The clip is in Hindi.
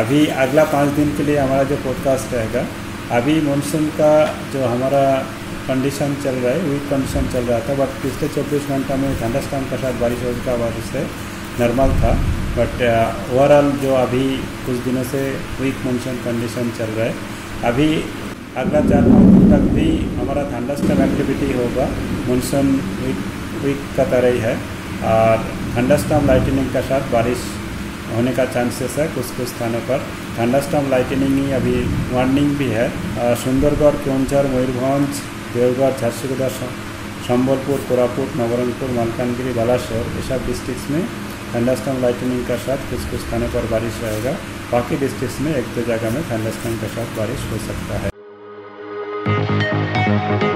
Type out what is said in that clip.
अभी अगला 5 दिन के लिए हमारा जो पॉडकास्ट रहेगा, अभी मॉनसून का जो हमारा कंडीशन चल रहा है, वीक कंडीशन चल रहा था, बट पिछले 24 घंटा में थंडरस्टॉर्म के साथ बारिश होने का वजह से नॉर्मल था, बट ओवरऑल जो अभी कुछ दिनों से वीक मॉनसून कंडीशन चल रहा है। अभी अगला 4-5 दिन तक भी हमारा थंडरस्टॉर्म एक्टिविटी होगा, मॉनसून वीक का तरह ही है, और थंडरस्टॉर्म लाइटनिंग के साथ बारिश होने का चांसेस है कुछ स्थानों पर। थंडरस्टॉर्म लाइटनिंग ही अभी वार्निंग भी है। सुंदरगढ़, केन्दुझर, मयूरभंज, देवगढ़, झारसीगुदा, सम्बलपुर, कोरापुट, नवरंगपुर, मालकानगिरी, बालेश्वर, ये सब डिस्ट्रिक्ट्स में थंडरस्टॉर्म लाइटनिंग के साथ कुछ स्थानों पर बारिश रहेगा। बाकी डिस्ट्रिक्ट्स में 1-2 जगह में थंडरस्टॉर्म के साथ बारिश हो सकता है।